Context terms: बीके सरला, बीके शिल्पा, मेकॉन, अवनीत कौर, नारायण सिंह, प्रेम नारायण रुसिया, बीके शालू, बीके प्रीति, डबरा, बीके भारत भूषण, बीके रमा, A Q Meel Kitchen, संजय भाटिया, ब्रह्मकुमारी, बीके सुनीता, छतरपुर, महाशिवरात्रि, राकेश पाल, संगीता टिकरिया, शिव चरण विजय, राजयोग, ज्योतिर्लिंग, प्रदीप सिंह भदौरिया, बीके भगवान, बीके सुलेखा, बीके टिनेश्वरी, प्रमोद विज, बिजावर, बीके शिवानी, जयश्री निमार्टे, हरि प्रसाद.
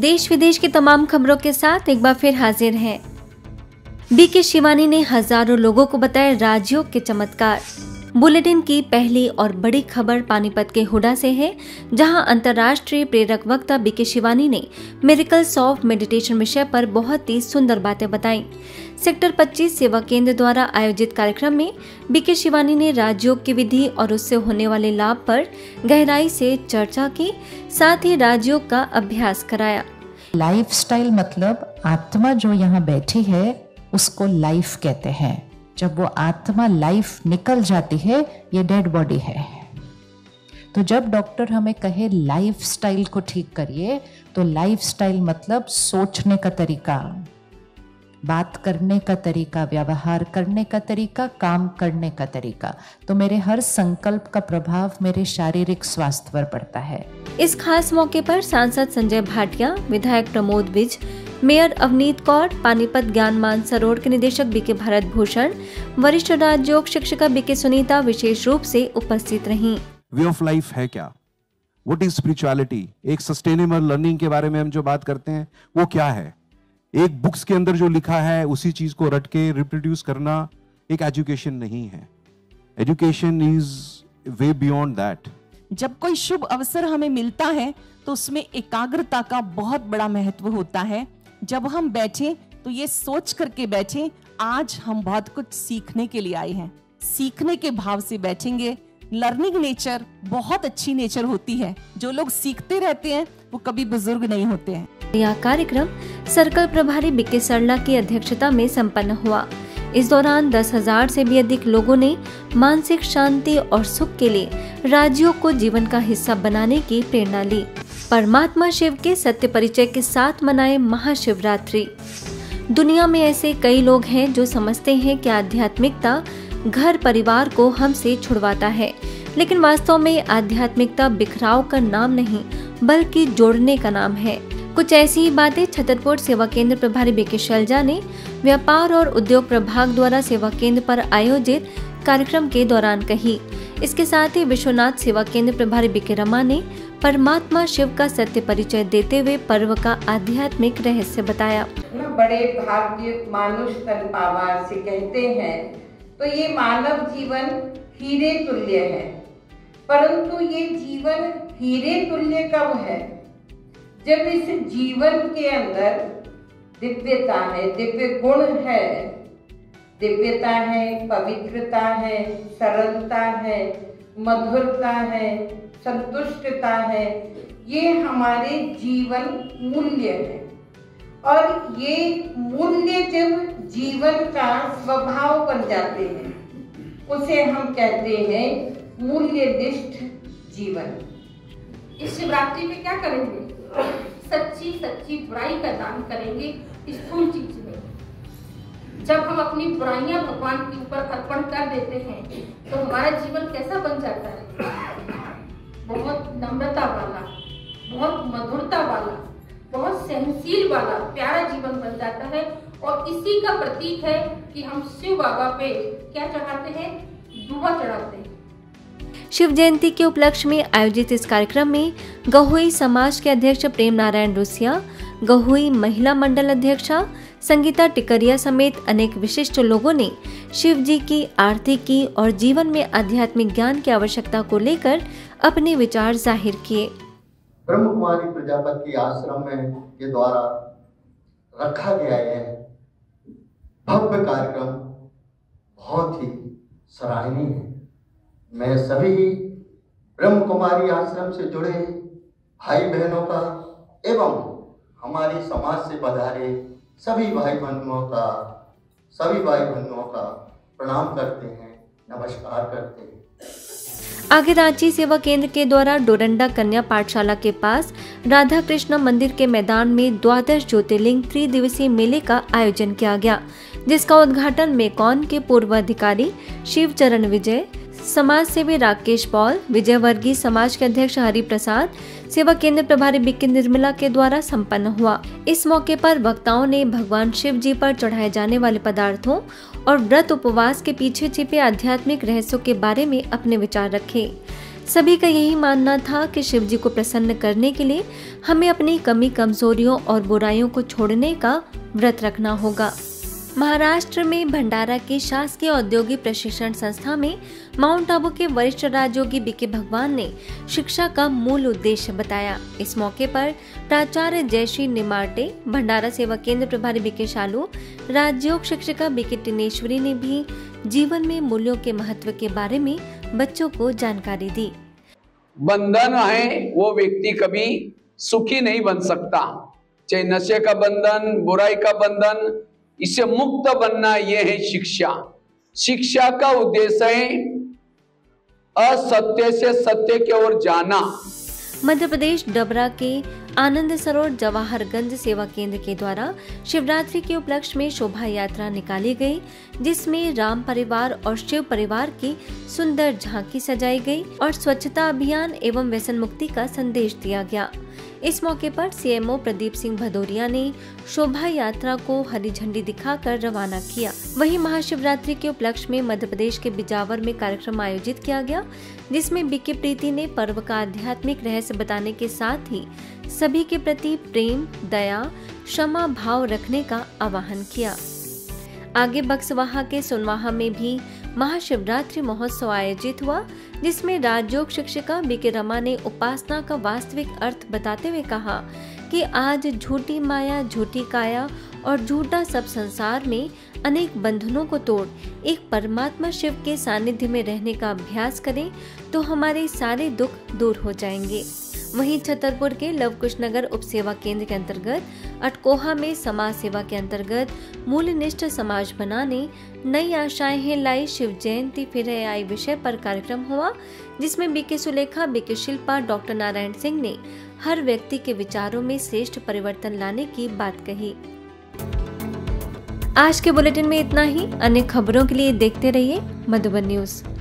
देश विदेश की तमाम खबरों के साथ एक बार फिर हाजिर हैं। बीके शिवानी ने हजारों लोगों को बताए राज्यों के चमत्कार। बुलेटिन की पहली और बड़ी खबर पानीपत के हुडा से है, जहां अंतर्राष्ट्रीय प्रेरक वक्ता बीके शिवानी ने मिरेकल्स ऑफ मेडिटेशन विषय पर बहुत ही सुंदर बातें बताई। सेक्टर 25 सेवा केंद्र द्वारा आयोजित कार्यक्रम में बीके शिवानी ने राजयोग की विधि और उससे होने वाले लाभ पर गहराई से चर्चा की, साथ ही राजयोग का अभ्यास कराया। लाइफस्टाइल मतलब आत्मा जो यहाँ बैठी है उसको लाइफ कहते हैं। जब वो आत्मा लाइफ निकल जाती है, ये डेड बॉडी है। तो जब डॉक्टर हमें कहे लाइफस्टाइल को ठीक करिए, तो लाइफस्टाइल मतलब सोचने का तरीका, बात करने का तरीका, व्यवहार करने का तरीका, काम करने का तरीका। तो मेरे हर संकल्प का प्रभाव मेरे शारीरिक स्वास्थ्य पर पड़ता है। इस खास मौके पर सांसद संजय भाटिया, विधायक प्रमोद विज, मेयर अवनीत कौर, पानीपत ज्ञान मान सरोवर के निदेशक बीके भारत भूषण, वरिष्ठ राजयोग शिक्षिका बीके सुनीता विशेष रूप से उपस्थित रहीं। वे ऑफ लाइफ है क्या? What is spirituality? एक सस्टेनेबल लर्निंग के बारे में हम जो बात करते हैं वो क्या है? एक बुक्स के अंदर जो लिखा है उसी चीज को रट के रिप्रोड्यूस करना एक एजुकेशन नहीं है। Education is way beyond that. जब कोई शुभ अवसर हमें मिलता है तो उसमें एकाग्रता का बहुत बड़ा महत्व होता है। जब हम बैठे तो ये सोच करके बैठे आज हम बहुत कुछ सीखने के लिए आए हैं, सीखने के भाव से बैठेंगे। लर्निंग नेचर बहुत अच्छी नेचर होती है। जो लोग सीखते रहते हैं वो कभी बुजुर्ग नहीं होते हैं। यह कार्यक्रम सर्कल प्रभारी बीके सरला की अध्यक्षता में संपन्न हुआ। इस दौरान 10,000 से भी अधिक लोगों ने मानसिक शांति और सुख के लिए राज्योग को जीवन का हिस्सा बनाने की प्रेरणा ली। परमात्मा शिव के सत्य परिचय के साथ मनाए महाशिवरात्रि। दुनिया में ऐसे कई लोग हैं जो समझते हैं कि आध्यात्मिकता घर परिवार को हमसे छुड़वाता है, लेकिन वास्तव में आध्यात्मिकता बिखराव का नाम नहीं बल्कि जोड़ने का नाम है। कुछ ऐसी ही बातें छतरपुर सेवा केंद्र प्रभारी बीके शैलजा ने व्यापार और उद्योग प्रभाग द्वारा सेवा केंद्र पर आयोजित कार्यक्रम के दौरान कही। इसके साथ ही विश्वनाथ सेवा केंद्र प्रभारी बीके रमा ने परमात्मा शिव का सत्य परिचय देते हुए पर्व का आध्यात्मिक रहस्य बताया। बड़े भाग्य मानुष तन पावार से कहते हैं, तो ये मानव जीवन हीरे तुल्य है, परंतु ये जीवन हीरे तुल्य कब है? जब इस जीवन के अंदर दिव्यता है, दिव्य गुण है, दिव्यता है, पवित्रता है, सरलता है, मधुरता है, संतुष्टता है, ये हमारे जीवन मूल्य है। और ये मूल्य जब जीवन का स्वभाव बन जाते हैं उसे हम कहते हैं मूल्यनिष्ठ जीवन। इस शिवरात्रि में क्या करेंगे? सच्ची सच्ची बुराई का दान करेंगे। स्थूल चीज में जब हम अपनी बुराइयां भगवान के ऊपर अर्पण कर देते हैं तो हमारा जीवन कैसा बन जाता है? बहुत नम्रता वाला, बहुत मधुरता वाला, बहुत सहनशील वाला प्यारा जीवन बन जाता है। और इसी का प्रतीक है कि हम शिव बाबा पे क्या चढ़ाते हैं? दुआ चढ़ाते हैं। शिव जयंती के उपलक्ष्य में आयोजित इस कार्यक्रम में गहुई समाज के अध्यक्ष प्रेम नारायण रुसिया, गहुई महिला मंडल अध्यक्षा संगीता टिकरिया समेत अनेक विशिष्ट लोगों ने शिव जी की आरती की और जीवन में आध्यात्मिक ज्ञान की आवश्यकता को लेकर अपने विचार जाहिर किए। ब्रह्मकुमारी प्रजापति आश्रम में के द्वारा रखा गया यह भव्य कार्यक्रम बहुत ही सराहनीय है। मैं सभी ब्रह्मकुमारी आश्रम से जुड़े भाई बहनों का एवं हमारे समाज से पधारे सभी भाई बहनों का प्रणाम करते हैं, नमस्कार करते हैं। आगे रांची सेवा केंद्र के द्वारा डोरंडा कन्या पाठशाला के पास राधा कृष्ण मंदिर के मैदान में 12 ज्योतिर्लिंग 3 दिवसीय मेले का आयोजन किया गया, जिसका उद्घाटन मेकॉन के पूर्व अधिकारी शिव चरण विजय, समाज सेवी राकेश पाल, विजय वर्गीय समाज के अध्यक्ष हरि प्रसाद, सेवा केंद्र प्रभारी बीके निर्मला के द्वारा संपन्न हुआ। इस मौके पर वक्ताओं ने भगवान शिव जी पर चढ़ाए जाने वाले पदार्थों और व्रत उपवास के पीछे छिपे आध्यात्मिक रहस्यों के बारे में अपने विचार रखे। सभी का यही मानना था कि शिवजी को प्रसन्न करने के लिए हमें अपनी कमी कमजोरियों और बुराइयों को छोड़ने का व्रत रखना होगा। महाराष्ट्र में भंडारा के शासकीय औद्योगिक प्रशिक्षण संस्था में माउंट आबू के वरिष्ठ राजयोगी बीके भगवान ने शिक्षा का मूल उद्देश्य बताया। इस मौके पर प्राचार्य जयश्री निमार्टे, भंडारा सेवा केंद्र प्रभारी बीके शालू, राजयोग शिक्षिका बीके टिनेश्वरी ने भी जीवन में मूल्यों के महत्व के बारे में बच्चों को जानकारी दी। बंधन है वो व्यक्ति कभी सुखी नहीं बन सकता, चाहे नशे का बंधन, बुराई का बंधन, इससे मुक्त बनना यह है शिक्षा। शिक्षा का उद्देश्य है असत्य से सत्य की ओर जाना। मध्य प्रदेश डबरा के आनंद सरोवर जवाहरगंज सेवा केंद्र के द्वारा शिवरात्रि के उपलक्ष्य में शोभा यात्रा निकाली गई, जिसमें राम परिवार और शिव परिवार की सुंदर झांकी सजाई गई और स्वच्छता अभियान एवं व्यसन मुक्ति का संदेश दिया गया। इस मौके पर सीएमओ प्रदीप सिंह भदौरिया ने शोभा यात्रा को हरी झंडी दिखाकर रवाना किया। वहीं महाशिवरात्रि के उपलक्ष्य में मध्य प्रदेश के बिजावर में कार्यक्रम आयोजित किया गया, जिसमें बीके प्रीति ने पर्व का आध्यात्मिक रहस्य बताने के साथ ही सभी के प्रति प्रेम, दया, क्षमा भाव रखने का आह्वान किया। आगे बक्सवाहा के सुनवाहा में भी महाशिवरात्रि महोत्सव आयोजित हुआ, जिसमें राजयोग शिक्षिका बीके रमा ने उपासना का वास्तविक अर्थ बताते हुए कहा कि आज झूठी माया, झूठी काया और झूठा सब संसार में अनेक बंधनों को तोड़ एक परमात्मा शिव के सानिध्य में रहने का अभ्यास करें तो हमारे सारे दुख दूर हो जाएंगे। वहीं छतरपुर के लवकुश नगर उप सेवा केंद्र के अंतर्गत अटकोहा में समाज सेवा के अंतर्गत मूलनिष्ठ समाज बनाने नई आशाएं हैं लाई शिव जयंती फिर आई विषय पर कार्यक्रम हुआ, जिसमें बीके सुलेखा, बीके शिल्पा, doctor नारायण सिंह ने हर व्यक्ति के विचारों में श्रेष्ठ परिवर्तन लाने की बात कही। आज के बुलेटिन में इतना ही। अन्य खबरों के लिए देखते रहिए मधुबन न्यूज।